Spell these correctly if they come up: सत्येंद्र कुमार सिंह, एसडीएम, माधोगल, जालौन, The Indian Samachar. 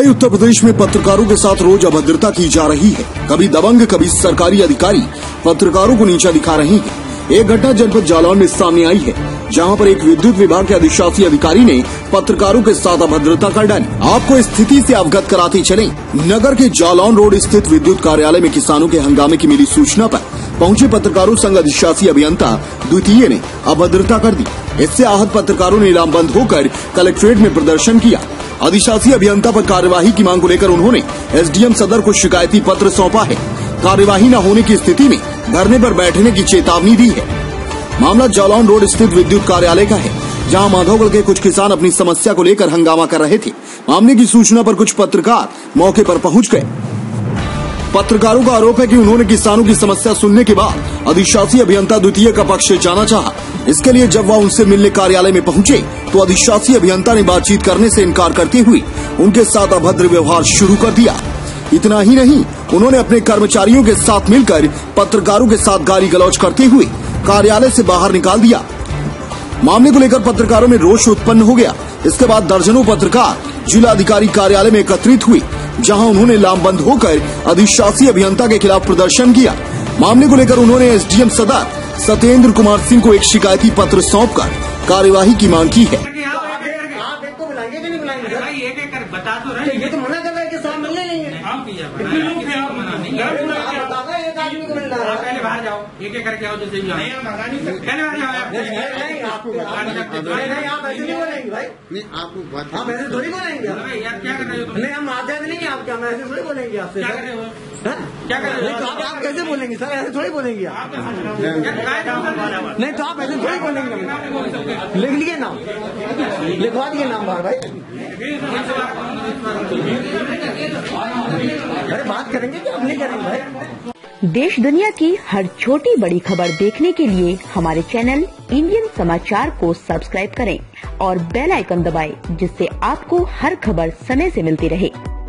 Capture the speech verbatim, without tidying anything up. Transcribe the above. नए उत्तर प्रदेश में पत्रकारों के साथ रोज अभद्रता की जा रही है। कभी दबंग, कभी सरकारी अधिकारी पत्रकारों को नीचा दिखा रहे हैं। एक घटना जनपद जालौन में सामने आई है, जहां पर एक विद्युत विभाग के अधिशासी अधिकारी ने पत्रकारों के साथ अभद्रता कर डाली। आपको स्थिति से अवगत कराते चले, नगर के जालौन रोड स्थित विद्युत कार्यालय में किसानों के हंगामे की मिली सूचना पर पहुंचे पत्रकारों संघ अधिशासी अभियंता द्वितीय ने अभद्रता कर दी। इससे आहत पत्रकारों ने लामबंद होकर कलेक्ट्रेट में प्रदर्शन किया। अधिशासी अभियंता पर कार्यवाही की मांग को लेकर उन्होंने एसडीएम सदर को शिकायती पत्र सौंपा है। कार्यवाही न होने की स्थिति में धरने पर बैठने की चेतावनी दी है। मामला जालौन रोड स्थित विद्युत कार्यालय का है, जहां माधोगल के कुछ किसान अपनी समस्या को लेकर हंगामा कर रहे थे। मामले की सूचना पर कुछ पत्रकार मौके पर पहुंच गए। पत्रकारों का आरोप है कि उन्होंने किसानों की समस्या सुनने के बाद अधिशासी अभियंता द्वितीय का पक्ष जाना चाहा। इसके लिए जब वह उनसे मिलने कार्यालय में पहुंचे तो अधिशासी अभियंता ने बातचीत करने से इनकार करते हुए उनके साथ अभद्र व्यवहार शुरू कर दिया। इतना ही नहीं, उन्होंने अपने कर्मचारियों के साथ मिलकर पत्रकारों के साथ गाली गलौज करते हुए कार्यालय से बाहर निकाल दिया। मामले को लेकर पत्रकारों में रोष उत्पन्न हो गया। इसके बाद दर्जनों पत्रकार जिलाधिकारी कार्यालय में एकत्रित हुए, जहां उन्होंने लामबंद होकर अधिशासी अभियंता के खिलाफ प्रदर्शन किया। मामले को लेकर उन्होंने एसडीएम सदर सत्येंद्र कुमार सिंह को एक शिकायती पत्र सौंपकर कार्यवाही की मांग की है। आप कैसे बोलेंगे सर? ऐसे थोड़ी बोलेंगे आप। नहीं तो आप ऐसे थोड़ी बोलेंगे। लिख लिए नाम, लिखवा दिए नाम बाहर भाई। अरे बात करेंगे कि हम नहीं करेंगे भाई। देश दुनिया की हर छोटी बड़ी खबर देखने के लिए हमारे चैनल इंडियन समाचार को सब्सक्राइब करें और बेल आइकन दबाएं, जिससे आपको हर खबर समय से मिलती रहे।